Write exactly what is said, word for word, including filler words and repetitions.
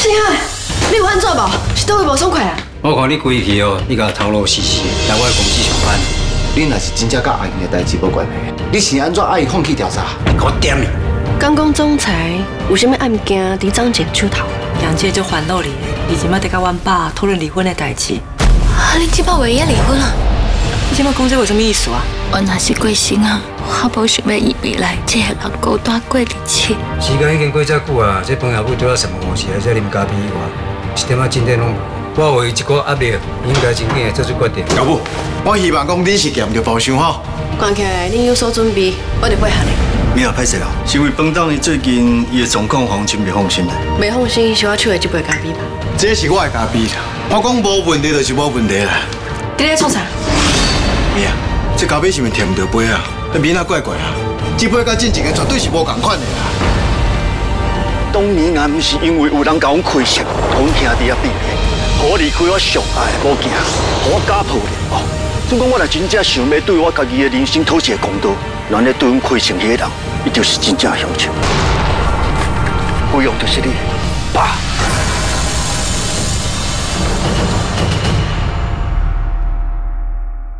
四海，你有安怎无？是倒位无爽快啊？我看你规气哦，你甲头路死死来我的公司上班。你若是真正甲阿英的代志无关系，你是安怎爱放弃调查？给我点你！刚刚总裁有啥物案件伫张姐手头？杨姐就烦恼你，伊即摆在甲阮爸讨论离婚的代志。啊，你即摆为伊离婚啊？你即摆讲这话什么意思啊？我若是过身啊，我无想要伊未来这个人孤单过日子。时间已经过遮久啊，这朋友不对我什么关系？而且啉咖啡以外，一点仔进展拢无。 我为一个压力，应该真紧做出决定。老母，我希望讲你是捡着包厢吼。看起来你有所准备，我就配合你。你也歹势啦，是因为本党伊最近伊的状况，让真袂放心啦。袂放心，是我手的这杯咖啡吧？这是我的咖啡啦，我讲无问题就是无问题啦。你咧创啥？咪啊，这咖啡是咪舔唔到杯啊？那面啊怪怪啊，这杯甲进前的绝对是无同款的啦。当年也唔是因为有人甲阮亏欠，阮兄弟也变变。 我离开我上爱的某囝，我家破了哦。如果我若真正想要对我家己的人生讨一个公道，咱咧对阮亏欠迄个人，伊就是真正凶手。不用就是你。